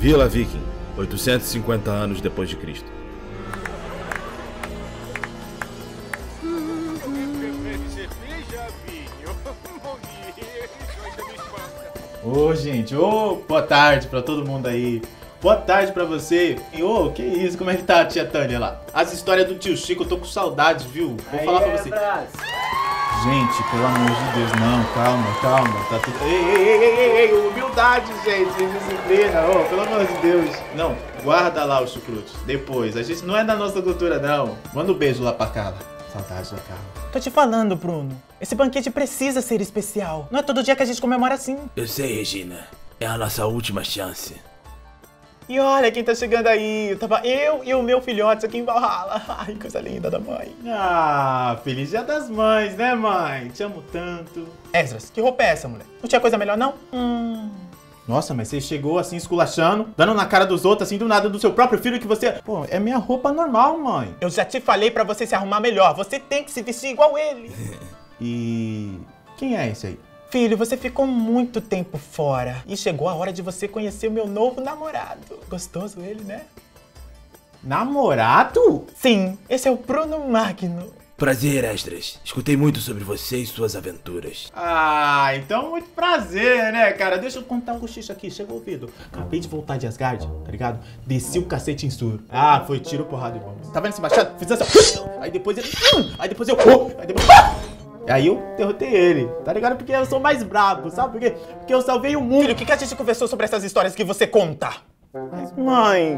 Vila Viking, 850 anos depois de Cristo. Ô, gente, boa tarde pra todo mundo aí. Boa tarde pra você. Ô, que isso, como é que tá a tia Tânia lá? As histórias do tio Chico, eu tô com saudade, viu? Vou falar pra você. Gente, pelo amor de Deus, não, calma, tá tudo... Ei, humildade, gente, disciplina, ô, pelo amor de Deus. Não, guarda lá os chucrutes, depois, a gente não é da nossa cultura, não. Manda um beijo lá pra Carla, saudade da Carla. Tô te falando, Bruno, esse banquete precisa ser especial, não é todo dia que a gente comemora assim. Eu sei, Regina, é a nossa última chance. E olha quem tá chegando aí, eu e o meu filhote aqui em Valhalla. Ai, coisa linda da mãe. Ah, feliz dia das mães, né, mãe? Te amo tanto. Esdras, que roupa é essa, mulher? Não tinha coisa melhor, não? Nossa, mas você chegou assim, esculachando, dando na cara dos outros, assim, do nada, do seu próprio filho, que você... Pô, é minha roupa normal, mãe. Eu já te falei pra você se arrumar melhor, você tem que se vestir igual ele. E... quem é esse aí? Filho, você ficou muito tempo fora e chegou a hora de você conhecer o meu novo namorado. Gostoso ele, né? Namorado? Sim, esse é o Bruno Magno. Prazer, Esdras. Escutei muito sobre você e suas aventuras. Ah, então muito prazer, né, cara? Deixa eu contar um cochicho aqui, chega o ouvido. Acabei de voltar de Asgard, tá ligado? Desci o cacete em Thor. Ah, foi tiro, porrada e bomba. Tá vendo esse machado? Fiz assim. Aí depois ele... Aí depois eu... Aí depois... Aí eu derrotei ele, tá ligado? Porque eu sou mais brabo, sabe por quê? Porque eu salvei o mundo. Filho, o que a gente conversou sobre essas histórias que você conta?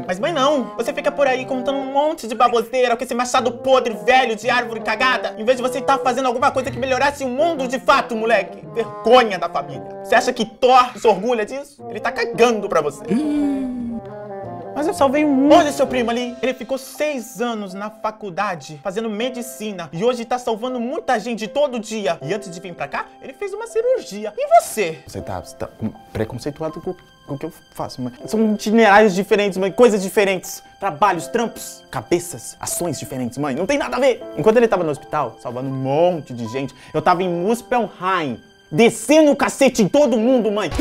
Mas mãe não. Você fica por aí contando um monte de baboseira com esse machado podre, velho, de árvore cagada. Em vez de você estar fazendo alguma coisa que melhorasse o mundo de fato, moleque. Vergonha da família. Você acha que Thor se orgulha disso? Ele tá cagando pra você. Mas eu salvei um... Olha seu primo ali. Ele ficou 6 anos na faculdade fazendo medicina. E hoje tá salvando muita gente todo dia. E antes de vir pra cá, ele fez uma cirurgia. E você? Você tá preconceituado com o que eu faço, mãe. São itinerários diferentes, mãe. Coisas diferentes. Trabalhos, trampos, cabeças, ações diferentes, mãe. Não tem nada a ver. Enquanto ele tava no hospital, salvando um monte de gente, eu tava em Muspelheim. Descendo o cacete em todo mundo, mãe.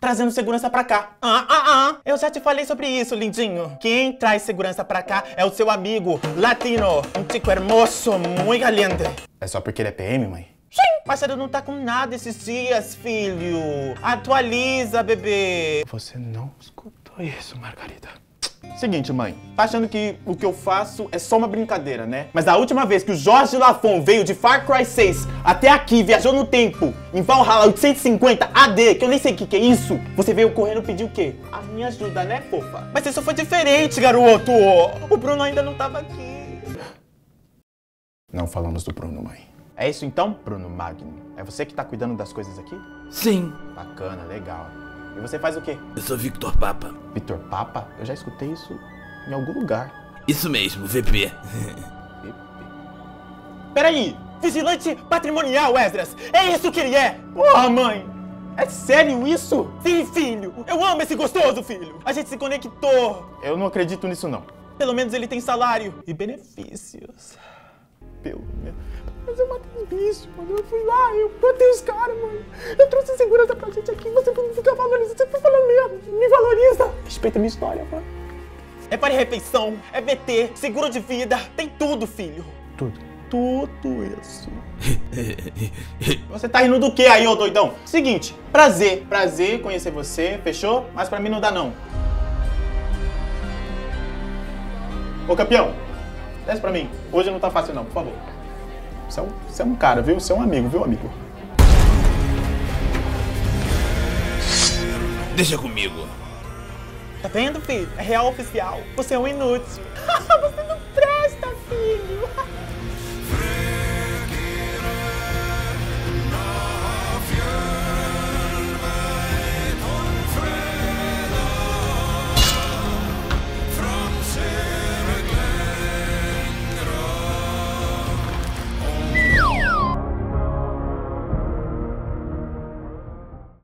Trazendo segurança pra cá. Eu já te falei sobre isso, lindinho. Quem traz segurança pra cá é o seu amigo latino. Um chico hermoso, muito caliente. É só porque ele é PM, mãe? Sim. Mas ele não tá com nada esses dias, filho. Atualiza, bebê. Você não escutou isso, Margarida. Seguinte, mãe, tá achando que o que eu faço é só uma brincadeira, né? Mas a última vez que o Jorge Lafon veio de Far Cry 6 até aqui, viajou no tempo, em Valhalla 850 AD, que eu nem sei o que é isso, você veio correndo pedir o quê? A minha ajuda, né, fofa? Mas isso foi diferente, garoto! O Bruno ainda não tava aqui. Não falamos do Bruno, mãe. É isso então, Bruno Magno? É você que tá cuidando das coisas aqui? Sim. Bacana, legal. E você faz o quê? Eu sou Victor Papa. Victor Papa? Eu já escutei isso em algum lugar. Isso mesmo, VP. Peraí! Vigilante patrimonial, Esdras! É isso que ele é! Porra, mãe! É sério isso? Sim, filho! Eu amo esse gostoso, filho! A gente se conectou! Eu não acredito nisso, não. Pelo menos ele tem salário e benefícios. Pelo menos... Mas eu matei os bichos, mano. Eu fui lá, eu botei os caras, mano. Eu trouxe segurança pra gente aqui. Você não fica valorizando. Você tá falando mesmo. Me valoriza. Respeita a minha história, mano. É para refeição, é VT, seguro de vida. Tem tudo, filho. Tudo isso. Você tá rindo do que aí, ô doidão? Seguinte, prazer conhecer você, fechou? Mas pra mim não dá, não. Ô, campeão, desce pra mim. Hoje não tá fácil, não, por favor. Você é um cara, viu? Você é um amigo, viu, amigo? Deixa comigo. Tá vendo, filho? É real oficial. Você é um inútil. Você não